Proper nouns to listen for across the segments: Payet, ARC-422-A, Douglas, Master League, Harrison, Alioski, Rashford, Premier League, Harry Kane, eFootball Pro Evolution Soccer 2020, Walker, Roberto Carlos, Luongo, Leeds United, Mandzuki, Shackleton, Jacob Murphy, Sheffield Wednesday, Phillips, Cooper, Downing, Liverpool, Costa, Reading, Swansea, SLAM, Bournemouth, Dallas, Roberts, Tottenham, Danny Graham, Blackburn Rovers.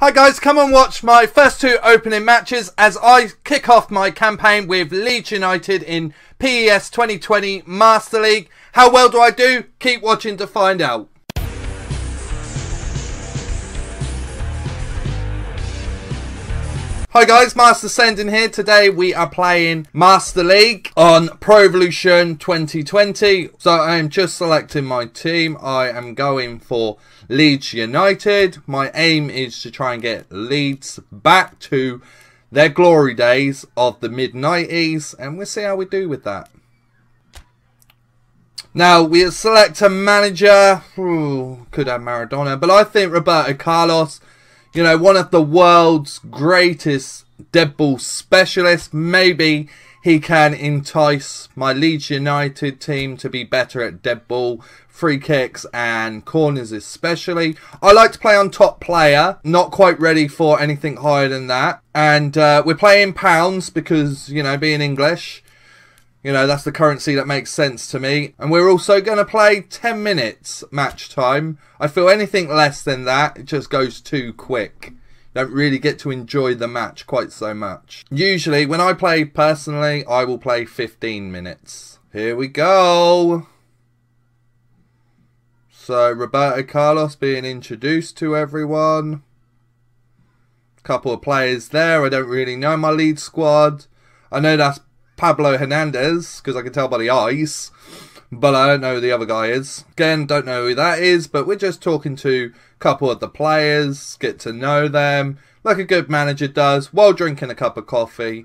Hi guys, come and watch my first two opening matches as I kick off my campaign with Leeds United in PES 2020 Master League. How well do I do? Keep watching to find out. Hi guys, Master Sending here. Today we are playing Master League on Pro Evolution 2020. So I am just selecting my team. I am going for Leeds United. My aim is to try and get Leeds back to their glory days of the mid-90s. And we'll see how we do with that. Now, we'll select a manager. Ooh, could have Maradona. But I think Roberto Carlos, you know, one of the world's greatest dead ball specialists. Maybe he can entice my Leeds United team to be better at dead ball, free kicks and corners especially. I like to play on top player. Not quite ready for anything higher than that. And we're playing pounds because, you know, being English, you know, that's the currency that makes sense to me. And we're also going to play 10 minutes match time. I feel anything less than that, it just goes too quick. Don't really get to enjoy the match quite so much. Usually, when I play personally, I will play 15 minutes. Here we go. So, Roberto Carlos being introduced to everyone. Couple of players there. I don't really know my lead squad. I know that's Pablo Hernandez, because I can tell by the eyes, but I don't know who the other guy is. Again, don't know who that is, but we're just talking to a couple of the players, get to know them, like a good manager does, while drinking a cup of coffee.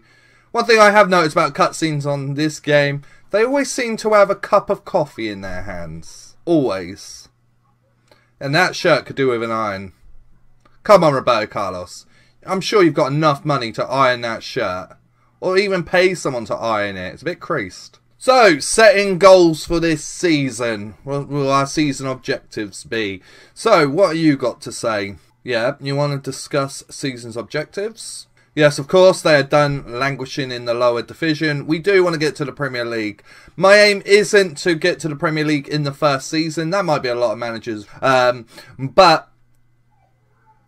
One thing I have noticed about cutscenes on this game, they always seem to have a cup of coffee in their hands. Always. And that shirt could do with an iron. Come on, Roberto Carlos. I'm sure you've got enough money to iron that shirt. Or even pay someone to iron it. It's a bit creased. So, setting goals for this season. What will our season objectives be? So, what have you got to say? Yeah, you want to discuss season's objectives? Yes, of course, they are done languishing in the lower division. We do want to get to the Premier League. My aim isn't to get to the Premier League in the first season. That might be a lot of managers. But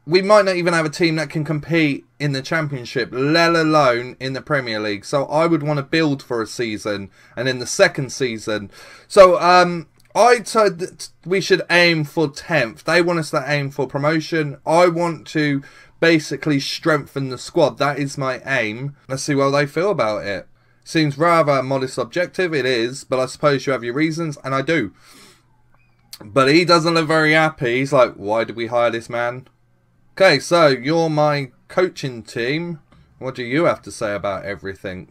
we might not even have a team that can compete in the Championship, let alone in the Premier League. So I would want to build for a season and in the second season. So I said that we should aim for 10th. They want us to aim for promotion. I want to basically strengthen the squad. That is my aim. Let's see what they feel about it. Seems rather a modest objective. It is, but I suppose you have your reasons, and I do. But he doesn't look very happy. He's like, why did we hire this man? Okay, so you're my coaching team. What do you have to say about everything?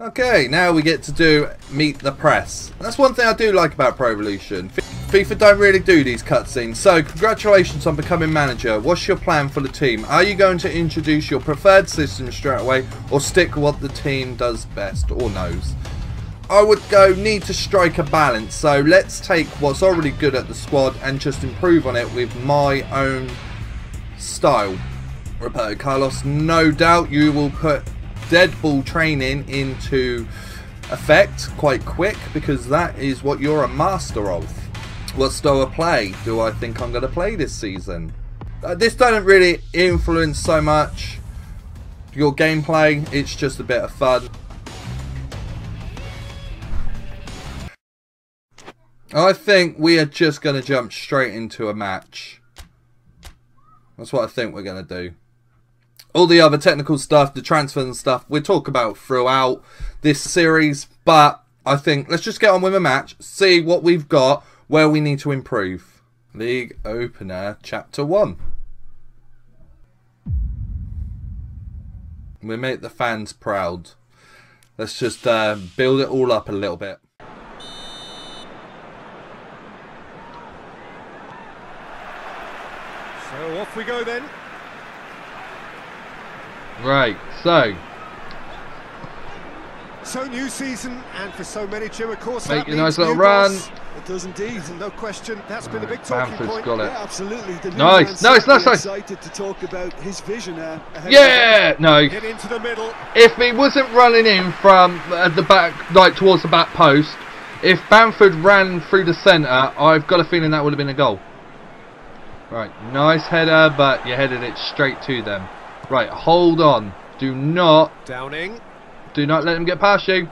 Okay, now we get to do Meet the Press. That's one thing I do like about Pro Evolution. FIFA don't really do these cutscenes. So, congratulations on becoming manager. What's your plan for the team? Are you going to introduce your preferred system straight away or stick what the team does best or knows? I would go need to strike a balance, so let's take what's already good at the squad and just improve on it with my own style. Roberto Carlos, no doubt you will put dead ball training into effect quite quick because that is what you're a master of. What style of play do I think I'm going to play this season? This doesn't really influence so much your gameplay, it's just a bit of fun. I think we are just going to jump straight into a match. That's what I think we're going to do. All the other technical stuff, the transfer and stuff, we'll talk about throughout this series. But I think let's just get on with a match, see what we've got, where we need to improve. League Opener, Chapter 1. We make the fans proud. Let's just build it all up a little bit. So off we go then. Right, so new season, and for so many, Jim, of course, make a nice little run. It does indeed, and no question, that's been a big talking point. Got it. Yeah, absolutely. The nice, nice, nice, nice. Excited to talk about his vision. Yeah, no. Into the middle. If he wasn't running in from the back, like towards the back post, if Bamford ran through the centre, I've got a feeling that would have been a goal. Right, nice header, but you headed it straight to them. Right, hold on. Do not... Downing. Do not let them get past you.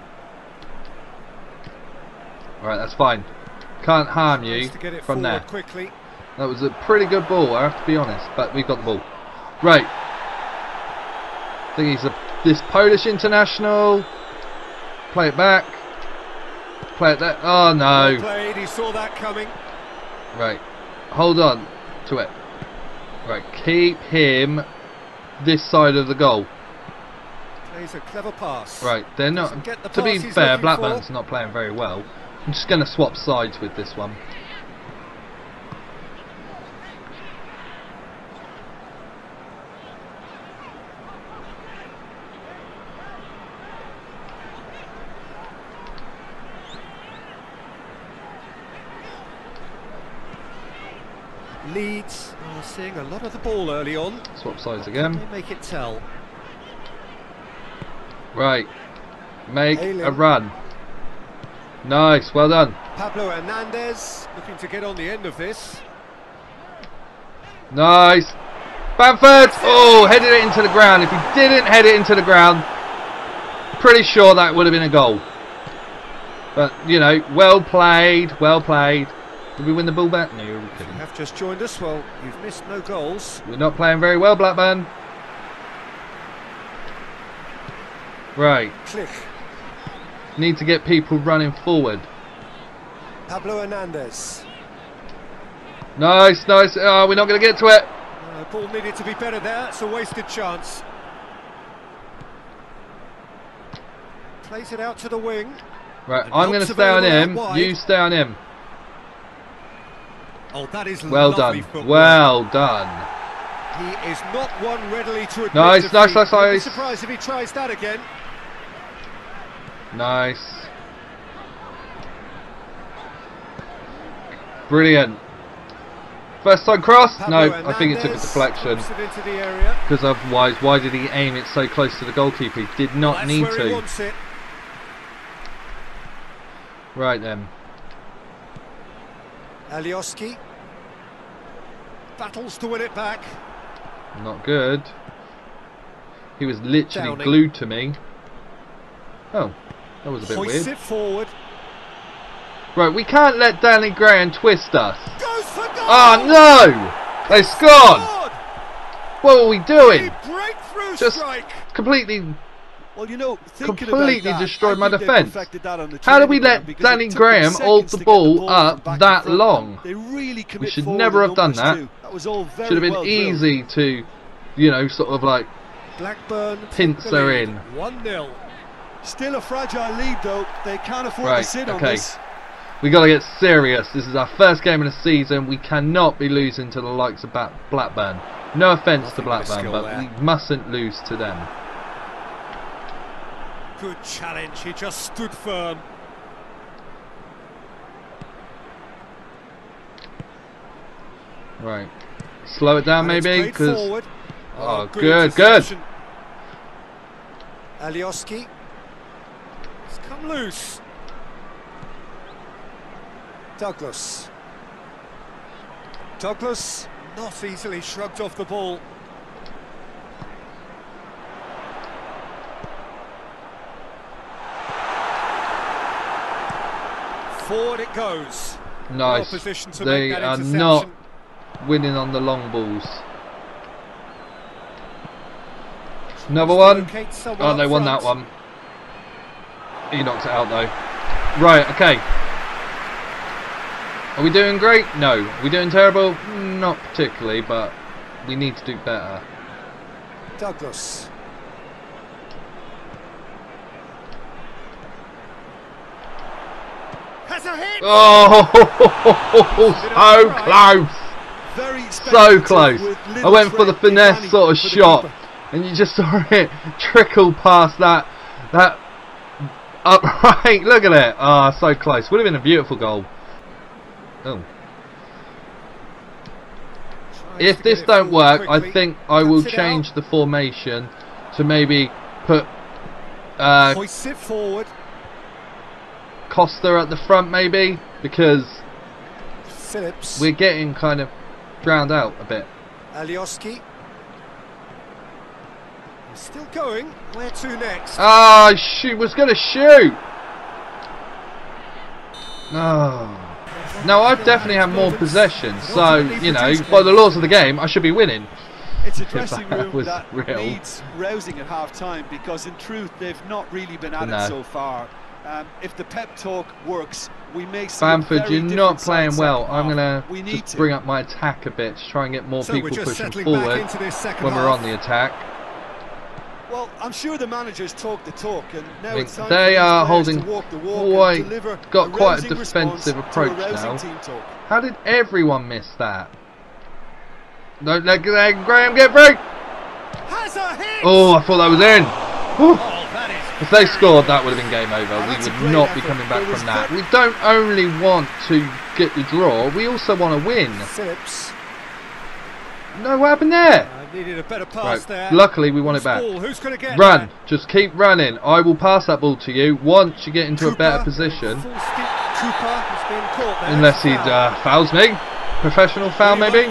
Alright, that's fine. Can't harm you from there. Quickly. That was a pretty good ball, I have to be honest, but we've got the ball. Right. I think he's this Polish international. Play it back. Play it there. Oh, no. Well played. He saw that coming. Right. Hold on to it. Right. Keep him this side of the goal. Plays a clever pass. Right. They're not... To be fair, Blackburn's not playing very well. I'm just going to swap sides with this one. Leeds are seeing a lot of the ball early on. Swap sides again. They make it tell. Right. Make Ayling. A run. Nice, well done. Pablo Hernandez looking to get on the end of this. Nice. Bamford! Oh, headed it into the ground. If he didn't head it into the ground, pretty sure that would have been a goal. But, you know, well played, well played. Did we win the ball back? No, we couldn't. You have just joined us. Well, you've missed no goals. We're not playing very well, Blackburn. Right. Click. Need to get people running forward. Pablo Hernandez. Nice, nice. Oh, we're not going to get to it. The ball needed to be better there. It's a wasted chance. Plays it out to the wing. Right, I'm going to stay on him. You stay on him. Oh, that is well done. Football. Well done. He is not one readily to admit. Nice, nice, nice, nice. I'd be surprised if he tries that again. Nice. Brilliant. First time cross? Pablo no, Hernandez. I think it took a deflection. Because otherwise, why did he aim it so close to the goalkeeper? He did not need to. Right then. Alioski battles to win it back. Not good. He was literally Downing. Glued to me. Oh, that was a bit weird. It forward. Right, we can't let Danny Graham twist us. Goes for goal. Oh no! They scored! What were we doing? Just strike. Completely... Well, you know, completely destroyed my defence. How do we let Danny Graham hold the ball up that long? We should never have done that. Should have been easy to, you know, sort of like pincer in. 1-0. Still a fragile lead, though. They can't afford to sit on this. We got to get serious. This is our first game of the season. We cannot be losing to the likes of Blackburn. No offence to Blackburn, but we mustn't lose to them. Good challenge, he just stood firm. Right, slow it down maybe, because... Oh, good, good! Alioski. It's come loose. Douglas. Douglas, not easily shrugged off the ball. Forward it goes. Nice. They are not winning on the long balls. Another one. Oh, they won that one. He knocked it out though. Right, okay. Are we doing great? No. Are we doing terrible? Not particularly, but we need to do better. Douglas. Oh, so close. I went for the finesse sort of shot, and you just saw it trickle past that upright. Look at it. Ah, so close. Would have been a beautiful goal. Oh. If this don't work, I think I will change the formation to maybe put Costa at the front maybe, because Phillips. We're getting kind of drowned out a bit. Alioski. He's still going. Where to next? Ah, shoot. Was going to shoot. Oh. Now, I've definitely had more possession. So, you know, by the laws of the game, I should be winning. It's a dressing room that needs rousing at half-time because, in truth, they've not really been at it so far. If the pep talk works, we may see Bamford, you're not playing well. I'm going to just bring up my attack a bit to try and get more people pushing forward when we're on the attack. Well, I'm sure the managers talk the talk, and now it's time they are holding got quite a defensive approach now. How did everyone miss that? Don't let Graham get through. Oh, I thought that was in. If they scored, that would have been game over. We would not be coming back from that. We don't only want to get the draw, we also want to win. Phillips. No, what happened there? Needed a better pass there. Luckily, we want it back. Who's gonna get run. That? Just keep running. I will pass that ball to you once you get into a better position. Cooper has been caught there. Unless he fouls me. Professional foul, maybe?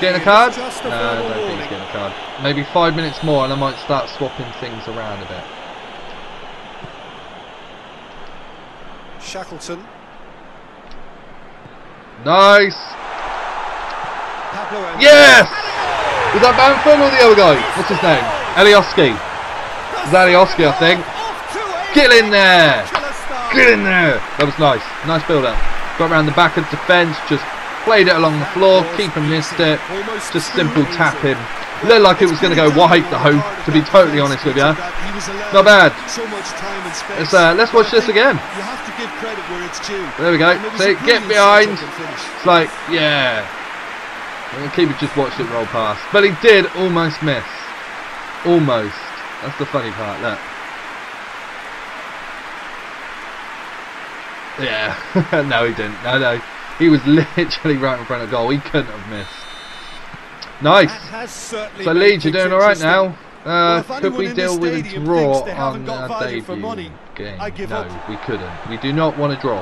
Getting a card? No, I don't think he's getting a card. Maybe 5 minutes more and I might start swapping things around a bit. Shackleton. Nice! Yes! Was that Bamford or the other guy? What's his name? Alioski. It's Alioski, I think. Get in there! Get in there! That was nice. Nice build-up. Got around the back of defence, just played it along the floor, keeper missed it, just simple tap him. Looked like it was going to go wide though, to be totally honest with you. Not bad. Let's watch this again. There we go. See, get behind. It's like, yeah. The keeper just watched it roll past. But he did almost miss. Almost. That's the funny part, look. Yeah. No, he didn't. No, no. He was literally right in front of goal. He couldn't have missed. Nice. So Leeds, you're doing all right now. Could we deal with a draw on our debut game? No, we couldn't. We do not want a draw.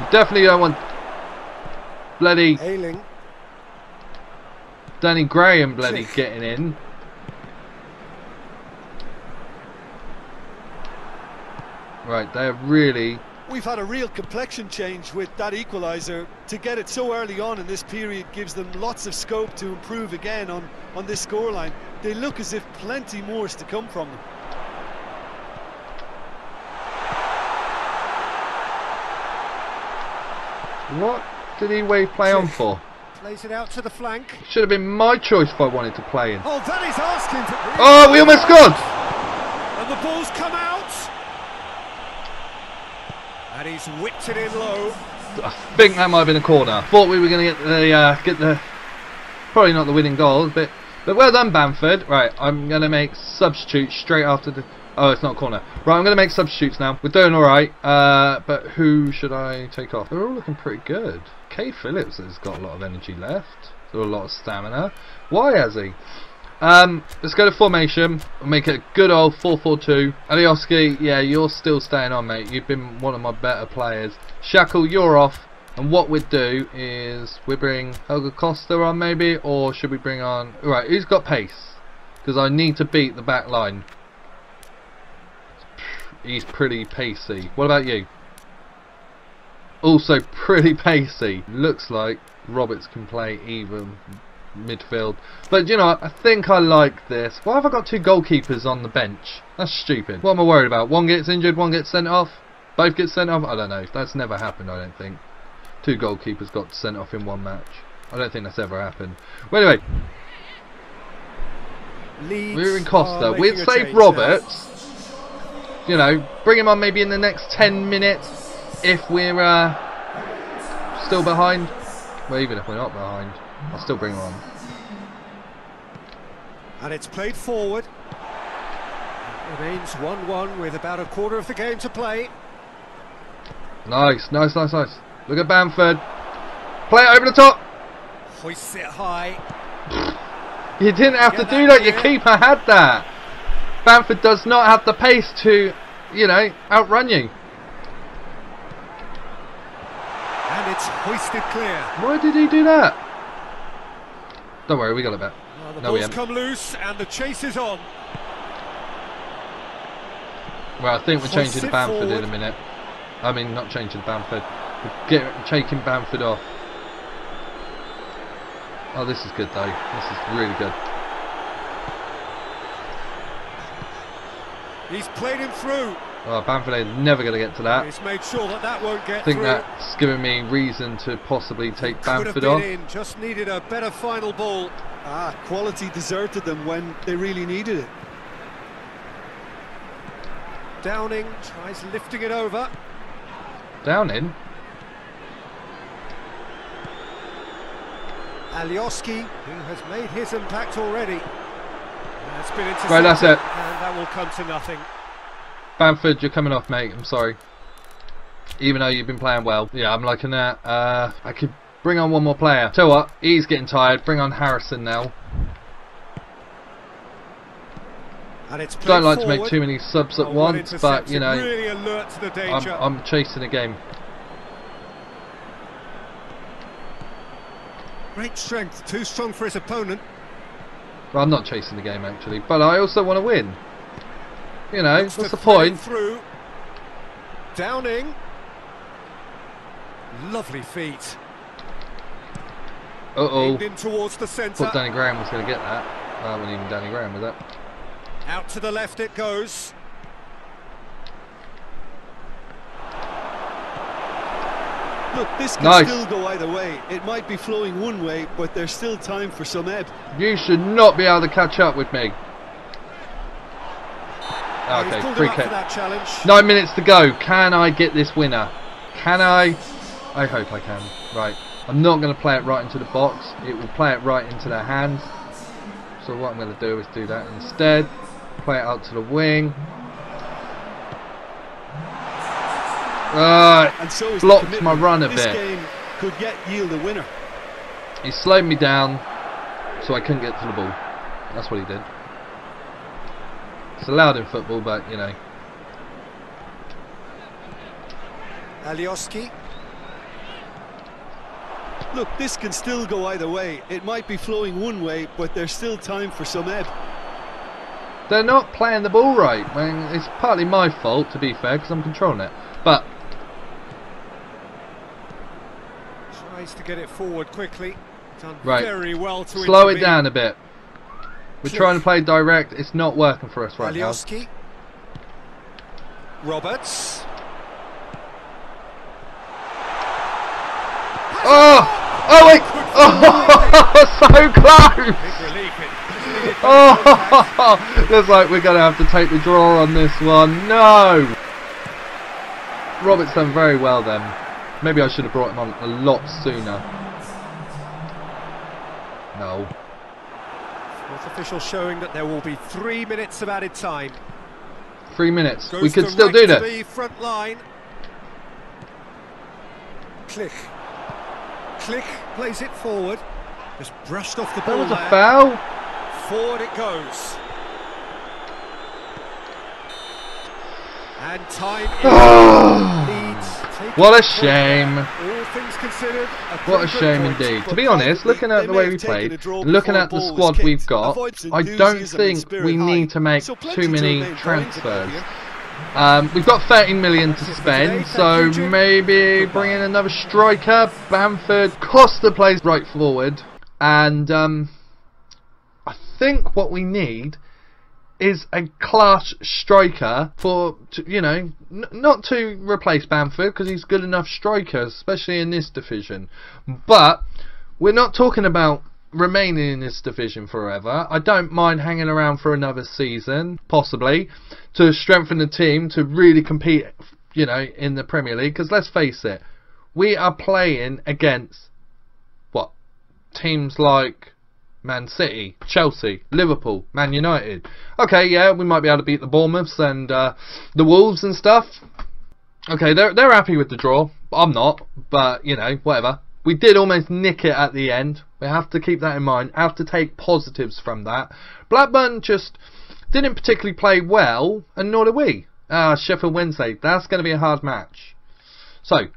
We definitely don't want bloody Ayling. Danny Graham bloody getting in. Right, they're really... We've had a real complexion change with that equaliser. To get it so early on in this period gives them lots of scope to improve again on this scoreline. They look as if plenty more is to come from them. What did Eway play on for? Plays it out to the flank. Should have been my choice if I wanted to play in. Oh, that is asking for... Oh, we almost scored! And the ball's come out. And he's whipped it in low. I think that might have been a corner. Thought we were going to get the probably not the winning goal, but well done, Bamford. Right, I'm going to make substitutes straight after the... Oh, it's not a corner. Right, I'm going to make substitutes now. We're doing all right, but who should I take off? They're all looking pretty good. Kay Phillips has got a lot of energy left. Got a lot of stamina. Why has he? Let's go to formation. We'll make it a good old 4-4-2. Alioski, yeah, you're still staying on, mate. You've been one of my better players. Shackle, you're off. And what we'd do is we bring Helga Costa on, maybe, or should we bring on... Right, who's got pace? Because I need to beat the back line. He's pretty pacey. What about you? Also pretty pacey. Looks like Roberts can play even... midfield, but you know, I think I like this. Why have I got two goalkeepers on the bench? That's stupid. What am I worried about? One gets injured, one gets sent off, both get sent off. I don't know. That's never happened. I don't think two goalkeepers got sent off in one match. I don't think that's ever happened. Well, anyway, Leeds, we're in Costa. We'd save Roberts. Now. You know, bring him on maybe in the next 10 minutes if we're still behind. Well, even if we're not behind. I'll still bring him on. And it's played forward. It remains 1-1 with about a quarter of the game to play. Nice, nice, nice, nice. Look at Bamford. Play it over the top. Hoist it high. You didn't have to do that. Your keeper had that. Bamford does not have the pace to, you know, outrun you. And it's hoisted clear. Why did he do that? Don't worry, we got a bit. No, we haven't. The ball's come loose and the chase is on. Well, I think we're changing Bamford forward in a minute. I mean, not changing Bamford. We're taking Bamford off. Oh, this is good though. This is really good. He's played him through. Oh, Bamford is never going to get to that. He's made sure that that won't get through. I think that's giving me reason to possibly take Bamford off. Just needed a better final ball. Ah, quality deserted them when they really needed it. Downing tries lifting it over. Downing? Alioski, who has made his impact already. It's been intercepted. Right, that's it. And that will come to nothing. Bamford, you're coming off, mate. I'm sorry. Even though you've been playing well. Yeah, I'm liking that. I could bring on one more player. Tell you what, he's getting tired. Bring on Harrison now. And it's don't like forward to make too many subs at once, but, you know, really alert to the danger. I'm chasing a game. Great strength, too strong for his opponent. Well, I'm not chasing the game actually, but I also want to win. You know, what's the point? Through. Downing, lovely feet. Uh oh, in towards the centre. Thought Danny Graham was going to get that. That wasn't even Danny Graham, was that? Out to the left it goes. Look, this can still go either way. It might be flowing one way, but there's still time for some ebb. You should not be able to catch up with me. Okay, free kick. 9 minutes to go. Can I get this winner? Can I? I hope I can. Right. I'm not going to play it right into the box. It will play it right into their hands. So what I'm going to do is do that instead. Play it out to the wing. And so blocked my run a bit. This game could yet yield a winner. He slowed me down, so I couldn't get to the ball. That's what he did. It's allowed in football, but you know. Alioski. Look, this can still go either way. It might be flowing one way, but there's still time for some ebb. They're not playing the ball right. I mean, it's partly my fault, to be fair, because I'm controlling it. But tries to get it forward quickly. Done right. Very well to slow it down a bit. We're trying to play direct. It's not working for us right Alioski now. Roberts. Oh! Oh wait! Oh, so close! Oh! Looks like we're going to have to take the draw on this one. No! Roberts done very well then. Maybe I should have brought him on a lot sooner. No. Sports official showing that there will be 3 minutes of added time. 3 minutes. Goes we could still do that. The front line. Click. Click plays it forward. Just brushed off the ball. That was a foul. Forward it goes. And time Leeds. What a shame. All things considered, what a shame indeed. To be honest, looking at the way we played, looking at the squad we've got, I don't think we need to make too many transfers. We've got 13 million to spend, so maybe bring in another striker. Bamford, Costa plays right forward, and I think what we need is a class striker for, you know, not to replace Bamford, because he's good enough striker, especially in this division. But we're not talking about remaining in this division forever. I don't mind hanging around for another season, possibly, to strengthen the team, to really compete, you know, in the Premier League. Because let's face it, we are playing against, what, teams like Man City, Chelsea, Liverpool, Man United. Okay, yeah, we might be able to beat the Bournemouths and the Wolves and stuff. Okay, they're happy with the draw. I'm not, but, you know, whatever. We did almost nick it at the end. We have to keep that in mind. Have to take positives from that. Blackburn just didn't particularly play well, and nor did we. Sheffield Wednesday, that's going to be a hard match. So,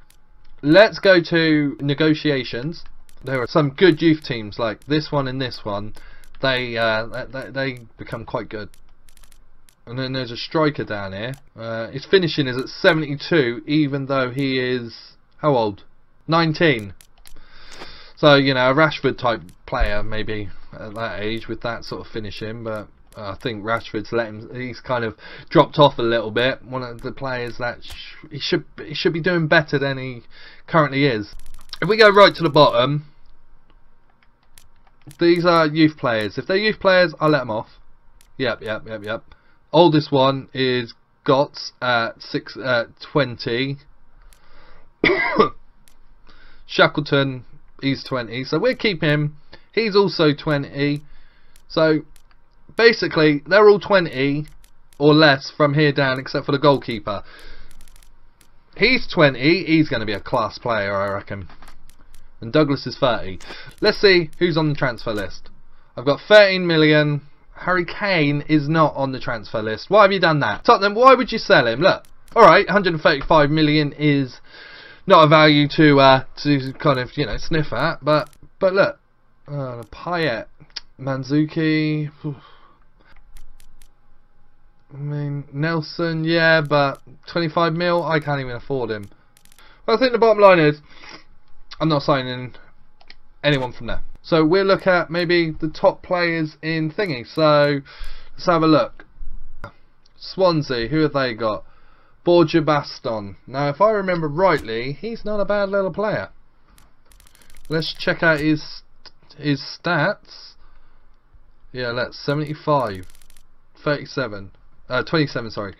let's go to negotiations. there are some good youth teams like this one and this one. They become quite good. And then there's a striker down here. His finishing is at 72, even though he is how old? 19. So, you know, a Rashford type player maybe at that age with that sort of finishing, but I think Rashford's he's kind of dropped off a little bit. One of the players that he should be doing better than he currently is. If we go right to the bottom, these are youth players. If they're youth players, I'll let them off. Yep. Oldest one is Gotts at 20. Shackleton, he's 20, so we'll keep him. He's also 20, so basically they're all 20 or less from here down, except for the goalkeeper. He's 20. He's going to be a class player, I reckon. And Douglas is 30. Let's see who's on the transfer list. I've got 13 million. Harry Kane is not on the transfer list. Why have you done that? Tottenham, why would you sell him? Look, alright, 135 million is not a value to kind of, you know, sniff at, but look. Payet, Mandzuki, oof. I mean, Nelson, yeah, but 25 mil, I can't even afford him. Well, I think the bottom line is, I'm not signing anyone from there. So we'll look at maybe the top players in thingy. So let's have a look. Swansea, who have they got? Borja Baston. Now, if I remember rightly, he's not a bad little player. Let's check out his stats. Yeah, let's 75, 37, 27. Sorry,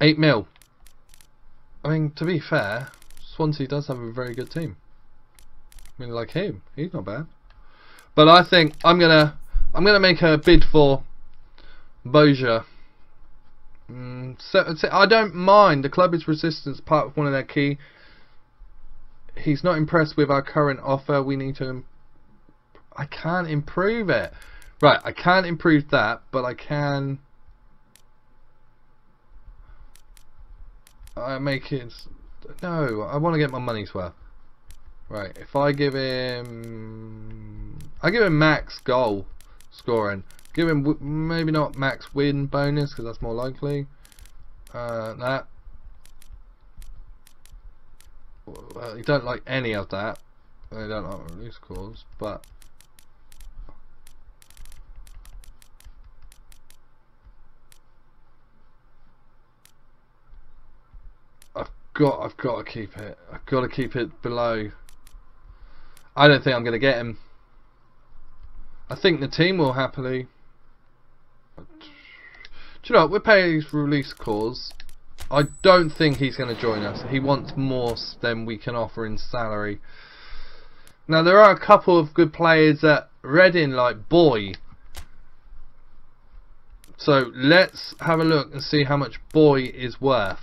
8 mil. I mean, to be fair, Swansea does have a very good team. I mean, like him, he's not bad. But I think I'm gonna make a bid for Borja. So I don't mind. The club is resistance part of one of their key. He's not impressed with our current offer. We need to. I can't improve it. Right, I can't improve that, but I can. I make it. No, I want to get my money's worth. Right, if I give him max goal scoring. Give him maybe not max win bonus because that's more likely. That. Well, you don't like any of that. I don't like release calls, but I've got to keep it. I've got to keep it below. I don't think I'm going to get him. I think the team will happily. Do you know what? We'll pay his release clause. I don't think he's going to join us. He wants more than we can offer in salary. Now, there are a couple of good players at Reading, like Boy. So, let's have a look and see how much Boy is worth.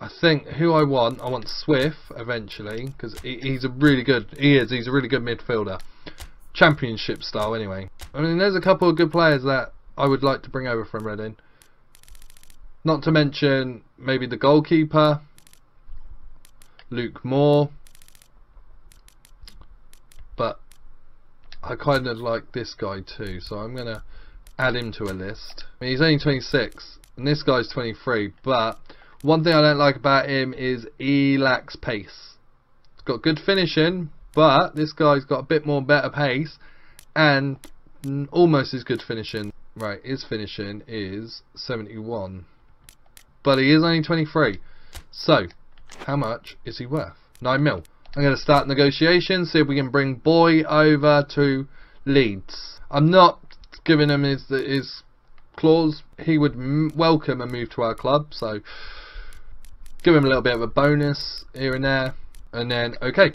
I think who I want Swift eventually, because he's a really good midfielder, championship style anyway. I mean, there's a couple of good players that I would like to bring over from Reading, not to mention maybe the goalkeeper, Luke Moore, but I kind of like this guy too, so I'm going to add him to a list. I mean, he's only 26 and this guy's 23, but one thing I don't like about him is he lacks pace. He's got good finishing, but this guy's got a bit more better pace and almost as good finishing. Right, his finishing is 71. But he is only 23. So, how much is he worth? 9 mil. I'm going to start negotiations, see if we can bring Boy over to Leeds. I'm not giving him his clause. He would welcome a move to our club, so give him a little bit of a bonus here and there, and then okay.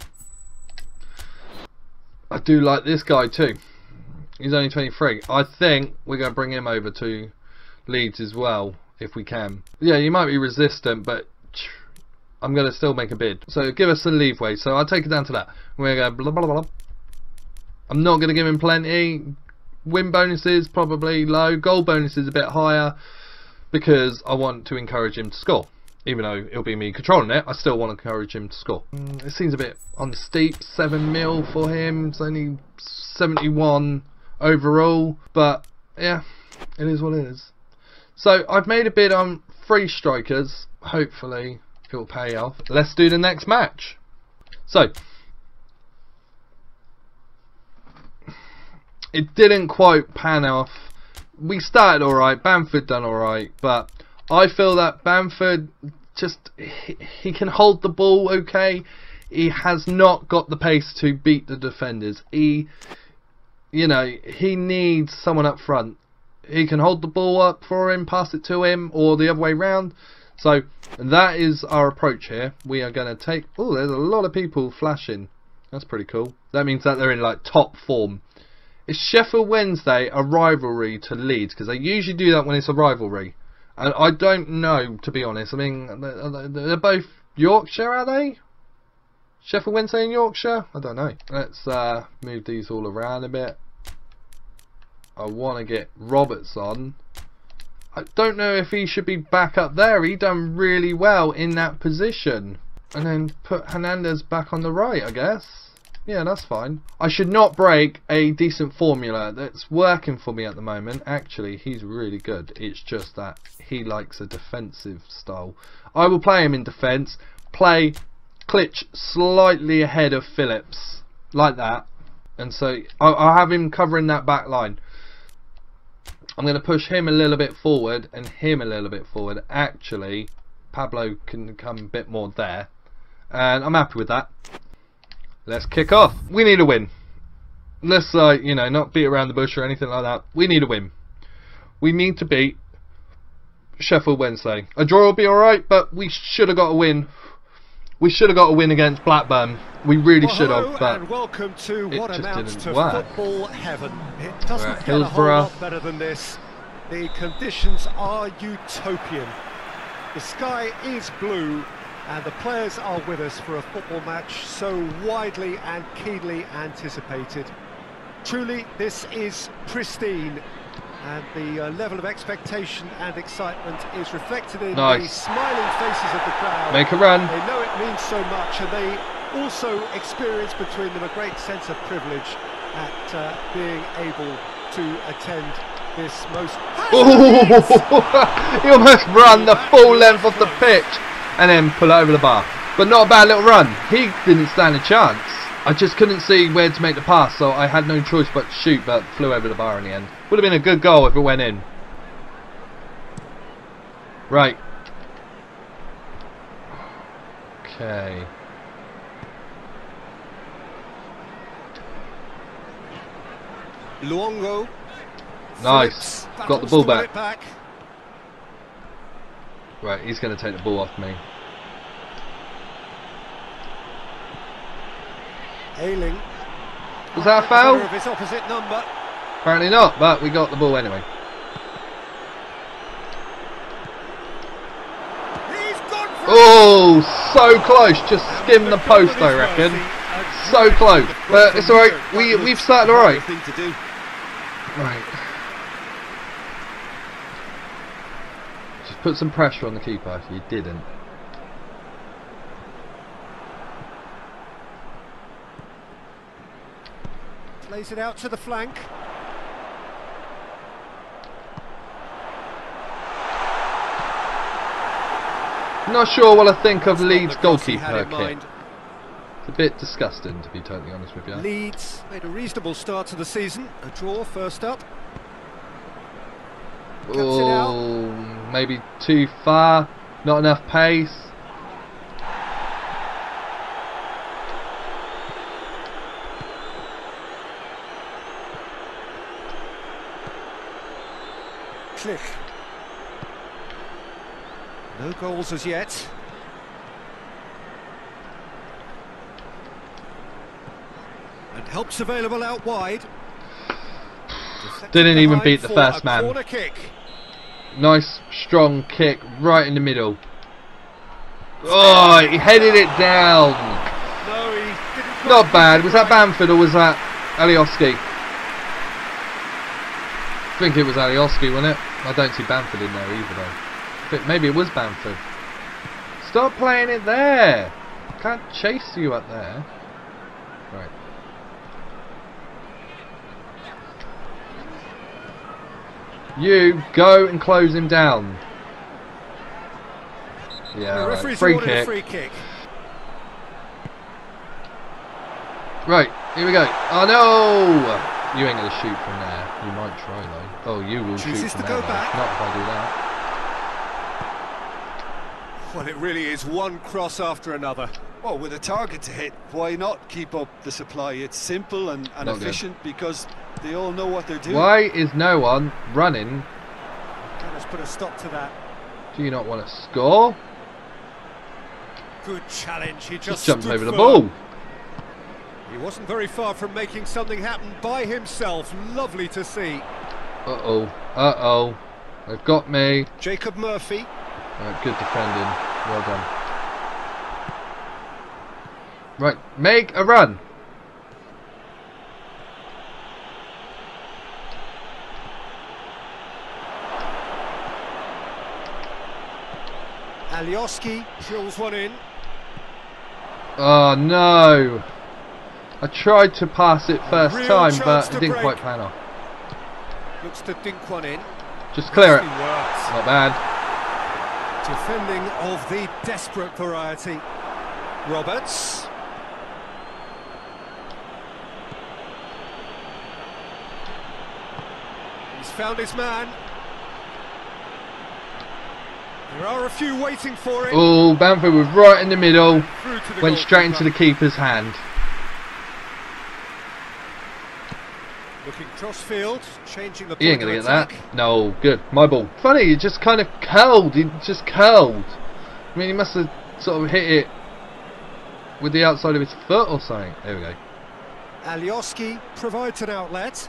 I do like this guy too. He's only 23. I think we're going to bring him over to Leeds as well if we can. Yeah, you might be resistant, but I'm going to still make a bid. So give us some leeway. So I'll take it down to that. We're going to blah blah blah. I'm not going to give him plenty. Win bonuses probably low. Goal bonuses a bit higher because I want to encourage him to score. Even though it'll be me controlling it, I still want to encourage him to score. It seems a bit on the steep, 7 mil for him. It's only 71 overall, but yeah, it is what it is. So I've made a bid on 3 strikers. Hopefully it'll pay off. Let's do the next match. So it didn't quite pan off. We started alright, Bamford done alright, but I feel that Bamford just, he can hold the ball okay. He has not got the pace to beat the defenders. He, you know, he needs someone up front. He can hold the ball up for him, pass it to him, or the other way round. So that is our approach here. We are going to take, oh, there's a lot of people flashing. That's pretty cool. That means that they're in like top form. Is Sheffield Wednesday a rivalry to Leeds? Because they usually do that when it's a rivalry. And I don't know, to be honest. I mean, they're both Yorkshire, are they? Sheffield Wednesday in Yorkshire? I don't know. Let's move these all around a bit. I want to get Roberts on. I don't know if he should be back up there. He done really well in that position. And then put Hernandez back on the right, I guess. Yeah, that's fine. I should not break a decent formula that's working for me at the moment. Actually, he's really good. It's just that he likes a defensive style. I will play him in defence. Play Klitsch slightly ahead of Phillips. Like that. And so I'll have him covering that back line. I'm going to push him a little bit forward and him a little bit forward. Actually, Pablo can come a bit more there. And I'm happy with that. Let's kick off. We need a win. Let's, you know, not beat around the bush or anything like that. We need a win. We need to beat Sheffield Wednesday. A draw will be alright, but we should have got a win. We should have got a win against Blackburn. We really should have, but it just didn't work. It doesn't get a whole lot better than this. The conditions are utopian. The sky is blue. And the players are with us for a football match so widely and keenly anticipated. Truly, this is pristine. And the level of expectation and excitement is reflected in the smiling faces of the crowd. Make a run. They know it means so much, and they also experience between them a great sense of privilege at being able to attend this most... He almost ran the full length of the pitch. And then pull over the bar. But not a bad little run. He didn't stand a chance. I just couldn't see where to make the pass, so I had no choice but to shoot, but flew over the bar in the end. Would have been a good goal if it went in. Right. Okay. Luongo. Nice. Got the ball back. Right, he's going to take the ball off me. Ayling. Was that a foul? Of his opposite number. Apparently not, but we got the ball anyway. He's gone for so close. Just skim the post, I reckon. So close. But it's alright. We've started alright. Right. Put some pressure on the keeper. You didn't. Lays it out to the flank. Not sure what I think of Leeds' goalkeeper kit. It's a bit disgusting, to be totally honest with you. Leeds made a reasonable start to the season. A draw first up. Oh, maybe too far, not enough pace. Click. No goals as yet. And help's available out wide. Didn't even beat the first man. Nice strong kick right in the middle. Oh, he headed it down. Not bad. Was that Bamford or was that Alioski? I think it was Alioski, wasn't it? I don't see Bamford in there either though. But maybe it was Bamford. Stop playing it there! I can't chase you up there. Right. You go and close him down. Yeah, right. Free kick. Right, here we go. Oh no! You ain't gonna shoot from there. You might try though. Oh, you will shoot from there. Not if I do that. Well, it really is one cross after another. Well, with a target to hit, why not keep up the supply? It's simple and efficient because they all know what they're doing. Why is no one running? Let's put a stop to that. Do you not want to score? Good challenge. He just jumped over the ball. He wasn't very far from making something happen by himself. Lovely to see. Uh-oh. Uh-oh. They've got me. Jacob Murphy. Right, good defending. Well done. Right, make a run. Alioski drills one in. Oh no! I tried to pass it first time, but it didn't quite pan off. Looks to dink one in. Just clear it. Not bad. Defending of the desperate variety. Roberts. He's found his man. There are a few waiting for it. Oh, Bamford was right in the middle. Went straight into the keeper's hand. Looking crossfield, changing the point. He ain't gonna get that. No, good. My ball. Funny, it just kind of curled. It just curled. I mean, he must have sort of hit it with the outside of his foot or something. There we go. Alioski provides an outlet.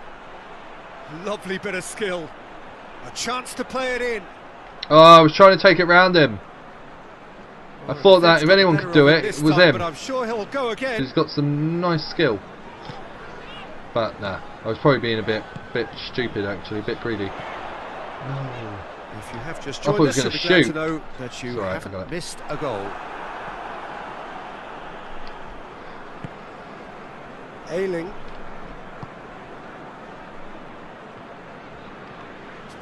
Lovely bit of skill. A chance to play it in. Oh, I was trying to take it round him. I thought that if anyone could do it, it was him. But I'm sure he'll go again. He's got some nice skill. But nah, I was probably being a bit stupid actually, a bit greedy. No, if you have just joined us, it's glad to know that you haven't missed a goal. Ayling.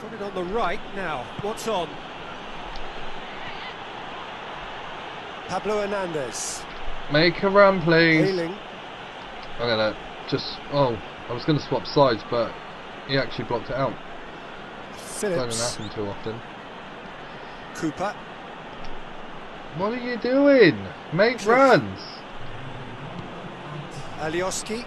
Put it on the right now. What's on? Pablo Hernandez. Make a run, please. Ayling. I'm gonna just. Oh, I was gonna swap sides, but he actually blocked it out. Phillips. Doesn't happen too often. Cooper. What are you doing? Make runs. Alioski.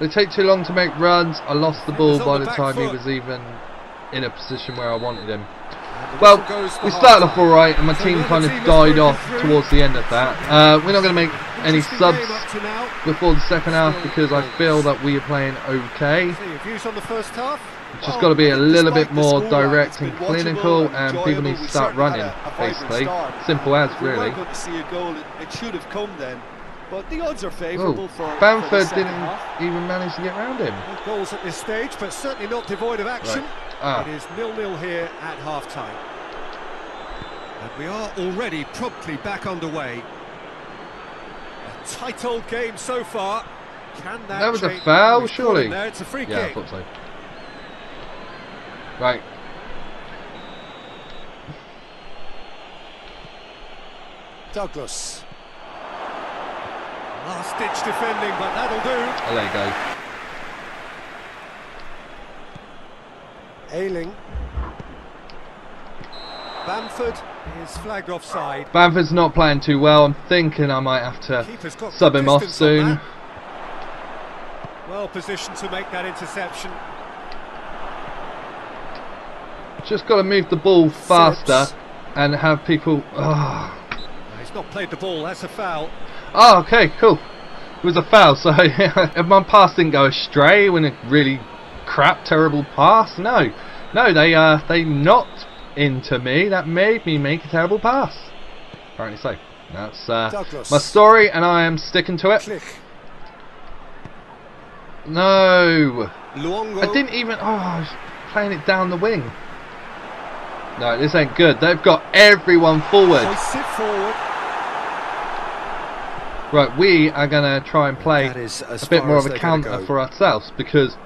They take too long to make runs. I lost the ball by the time he was even in a position where I wanted him. Well, we started off alright and my team kind of died off towards the end of that. We're not going to make any subs before the second half because I feel that we are playing okay. It's just got to be a little bit more direct and clinical, and people need to start running, basically. Simple as, really. It should have come then. But the odds are favourable for Bamford didn't even manage to get round him. Goals at this stage, but certainly not devoid of action. Right. Ah. It is 0-0 here at half-time. And we are already promptly back underway. A tight old game so far. Can that was a foul, surely. There, it's a free kick. I thought so. Right. Douglas. Last ditch defending, but that'll do. I'll let it go. Ayling. Bamford is flagged offside. Bamford's not playing too well. I'm thinking I might have to sub him off soon. Well positioned to make that interception. Just got to move the ball faster and have people. He's not played the ball. That's a foul. Oh, okay, cool. It was a foul, so if my pass didn't go astray when a really crap, terrible pass, no, they knocked into me. That made me make a terrible pass. Apparently so. That's my story, and I am sticking to it. Click. No, Luongo. I didn't even. Oh, I was playing it down the wing. No, this ain't good. They've got everyone forward. They sit forward. Right, we are going to try and play a bit more of a counter for ourselves because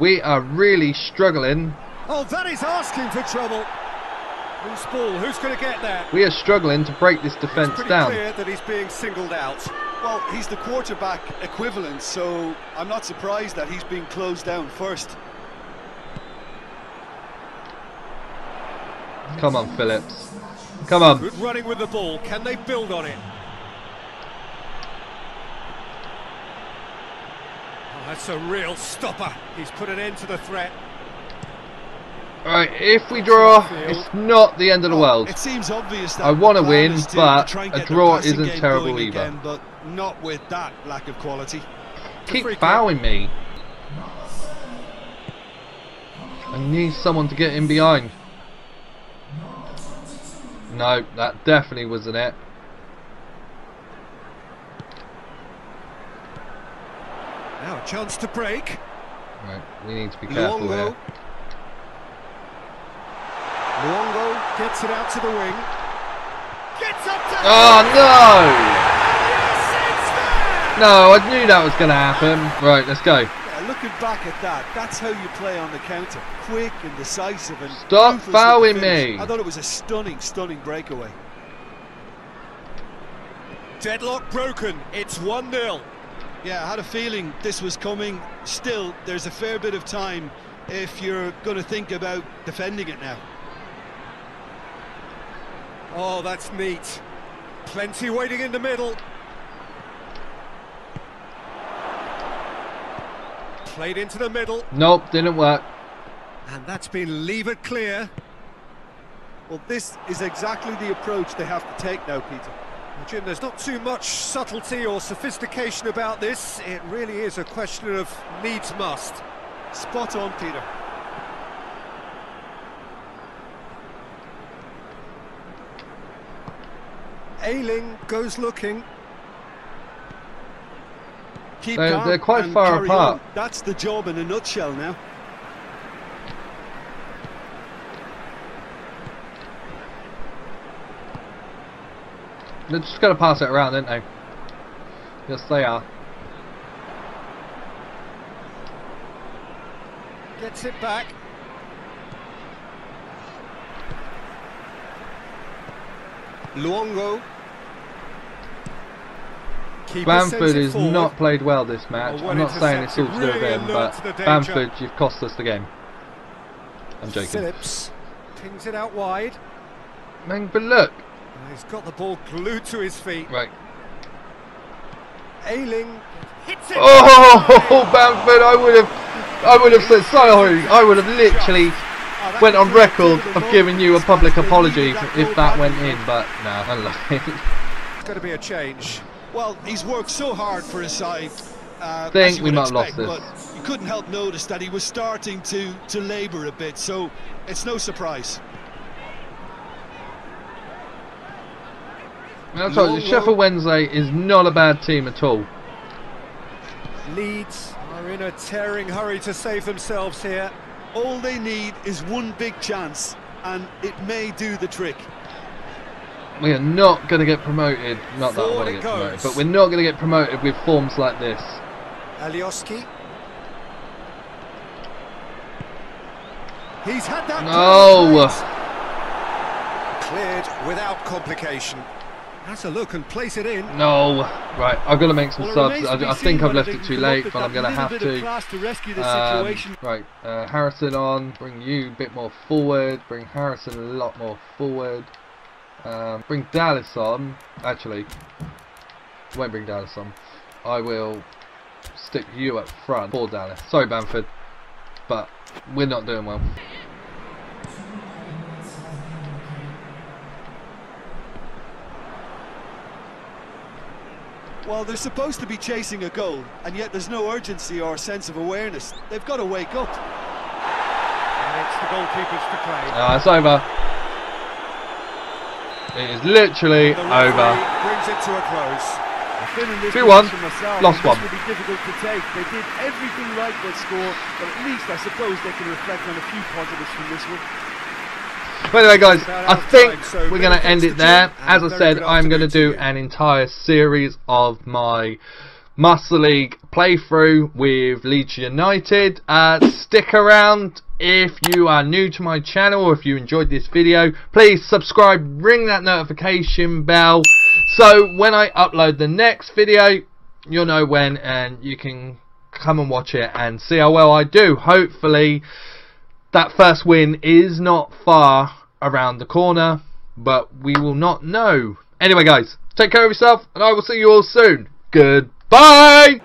we are really struggling. Oh, that is asking for trouble. Who's ball? Who's going to get that? We are struggling to break this defence down. It's pretty clear that he's being singled out. Well, he's the quarterback equivalent, so I'm not surprised that he's being closed down first. Come on, Phillips. Come on. Good running with the ball. Can they build on it? Oh, that's a real stopper. He's put an end to the threat. Right, if we draw, it's not the end of the world. It seems obvious that I want to win, but a draw isn't terrible either. But not with that lack of quality. Keep fouling me. I need someone to get in behind. No, that definitely wasn't it. Now a chance to break. Right, we need to be careful here. Luongo gets it out to the wing. Gets up to No, I knew that was going to happen. Right, let's go. Yeah, looking back at that, that's how you play on the counter. Quick and decisive. And stop fouling me. I thought it was a stunning, stunning breakaway. Deadlock broken. It's 1-0. Yeah, I had a feeling this was coming. Still, there's a fair bit of time if you're going to think about defending it now. Oh, that's neat. Plenty waiting in the middle. Played into the middle. Nope, didn't work. And that's been levered clear. Well, this is exactly the approach they have to take now, Peter. Jim, there's not too much subtlety or sophistication about this. It really is a question of needs must. Spot on, Peter. Ayling goes looking. Keep down. They're quite far apart. That's the job in a nutshell now. They're just going to pass it around, aren't they? Yes, they are. Gets it back. Luongo. Bamford has not played well this match. I'm not saying it's all to do with him, but Bamford, you've cost us the game. I'm joking. Phillips pings it out wide. Man, but look. He's got the ball glued to his feet. Right. Ayling hits it. Oh, Bamford! I would have said sorry. I would have literally went on record of giving you a public apology if that went in, but no, unlucky. It's got to be a change. Well, he's worked so hard for his side. I think we might have lost this. But you couldn't help notice that he was starting to labour a bit, so it's no surprise. That's right, Sheffield Wednesday is not a bad team at all. Leeds are in a tearing hurry to save themselves here. All they need is one big chance, and it may do the trick. We are not going to get promoted. Not that I want to get promoted, but we're not going to get promoted with forms like this. Alioski. He's had that. No. Cleared without complication. That's a look and place it in. No. Right, I've got to make some subs. I think I've left it too late, but I'm going to have to rescue this situation. Right, Harrison on. Bring you a bit more forward. Bring Harrison a lot more forward. Bring Dallas on. Actually, I won't bring Dallas on. I will stick you up front for Dallas. Sorry, Bamford, but we're not doing well. Well, they're supposed to be chasing a goal, and yet there's no urgency or sense of awareness. They've got to wake up. And it's the goalkeeper's to play. It's over. It is literally over. Brings it to a close. 2-1. Lost one. It will be difficult to take. They did everything right. They score, but at least I suppose they can reflect on a few positives from this one. But anyway guys, I think we're going to end it there. As I said, I'm going to do an entire series of my Master League playthrough with Leeds United. Stick around. If you are new to my channel or if you enjoyed this video, please subscribe, ring that notification bell, so when I upload the next video you'll know when, and you can come and watch it and see how well I do. Hopefully that first win is not far around the corner, but we will not know. Anyway guys, take care of yourself and I will see you all soon. Goodbye.